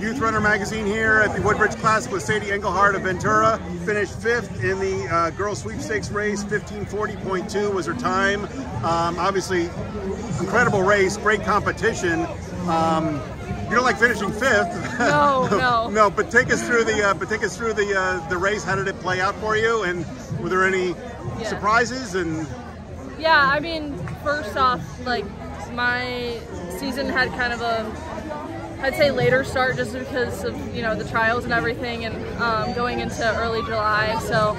Youth Runner Magazine here at the Woodbridge Classic with Sadie Engelhardt of Ventura. Finished fifth in the girls sweepstakes race. 15:40.2 was her time. Obviously, incredible race, great competition. You don't like finishing fifth. No, no. No, but take us through the the race. How did it play out for you? And were there any surprises? And yeah, I mean, first off, like, my season had kind of a, I'd say, later start just because of, you know, the trials and everything, and going into early July. So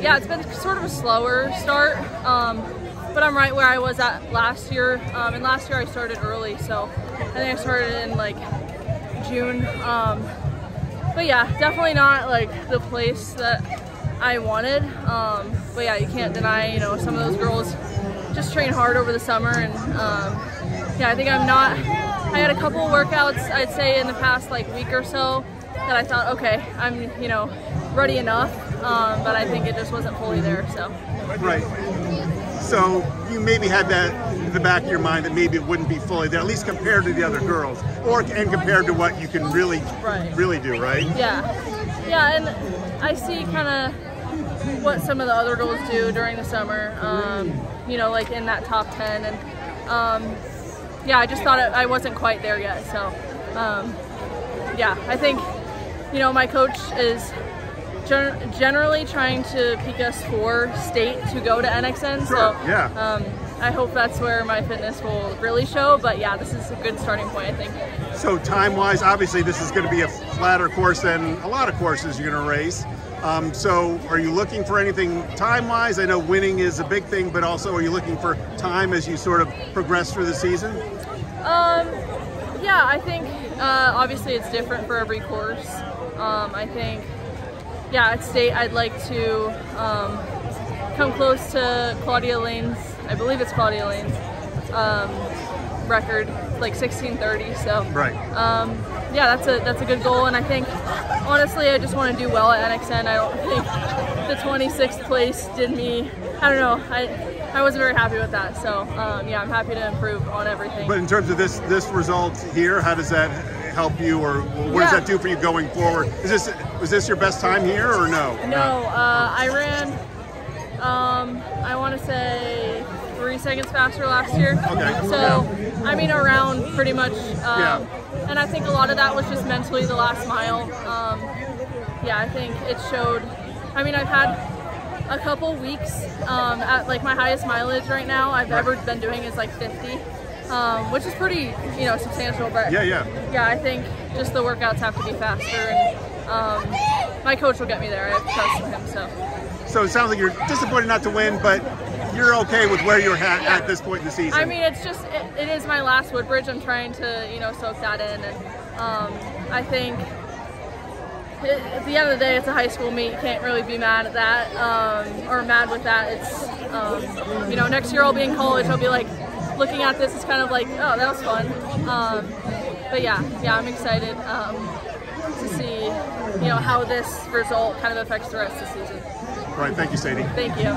yeah, it's been sort of a slower start, but I'm right where I was at last year. And last year I started early, so I think I started in like June. But yeah, definitely not like the place that I wanted. But yeah, you can't deny, you know, some of those girls just train hard over the summer, and yeah, I think I had a couple workouts, I'd say, in the past like week or so that I thought, okay, I'm, you know, ready enough, but I think it just wasn't fully there, so. Right, so you maybe had that in the back of your mind that maybe it wouldn't be fully there, at least compared to the other girls, and compared to what you can really, really do, right? Yeah, yeah, and I see kind of what some of the other girls do during the summer, you know, like in that top 10, and yeah, I just thought I wasn't quite there yet, so yeah, I think, you know, my coach is generally trying to peak us for state to go to NXN, so yeah, I hope that's where my fitness will really show, but yeah, this is a good starting point, I think. So time-wise, obviously this is going to be a flatter course than a lot of courses you're going to race. So are you looking for anything time-wise? I know winning is a big thing, but also are you looking for time as you sort of progress through the season? Yeah, I think obviously it's different for every course. I think, yeah, at state I'd like to come close to Claudia Lane's, I believe it's Claudia Lane's, record, like 16:30, so right. Yeah, that's a good goal, and I think honestly I just want to do well at NXN. I don't think the 26th place did me, I don't know, I wasn't very happy with that, so yeah, I'm happy to improve on everything. But in terms of this result here, how does that help you, or what does that do for you going forward? Was this your best time here or no? No, I ran I want to say 3 seconds faster last year. Okay. So, I mean, around pretty much, yeah. And I think a lot of that was just mentally the last mile. Yeah, I think it showed. I mean, I've had a couple weeks at like my highest mileage right now I've ever been doing is like 50, which is pretty, you know, substantial. But yeah, yeah, yeah, I think just the workouts have to be faster, and my coach will get me there. I have trust in him, so. So it sounds like you're disappointed not to win, but you're okay with where you're at this point in the season. I mean, it's just, it is my last Woodbridge. I'm trying to, you know, soak that in. And I think at the end of the day, it's a high school meet. You can't really be mad at that, or mad with that. It's, you know, next year I'll be in college. I'll be like, looking at this, it's kind of like, oh, that was fun. But yeah, yeah, I'm excited to see, you know, how this result kind of affects the rest of the season. All right, thank you, Sadie. Thank you.